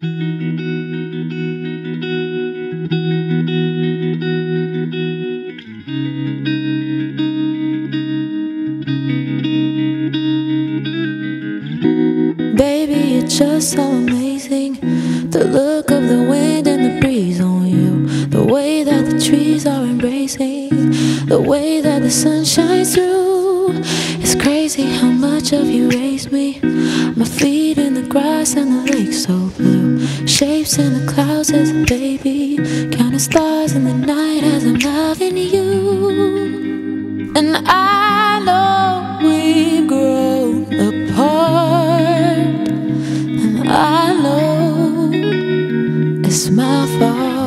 Baby, it's just so amazing, the look of the wind and the breeze on you, the way that the trees are embracing, the way that the sun shines through. It's crazy how much of you raised me, my feet in the grass and the lake so blue, shapes in the clouds as a baby, counting stars in the night as I'm loving you. And I know we've grown apart, and I know it's my fault.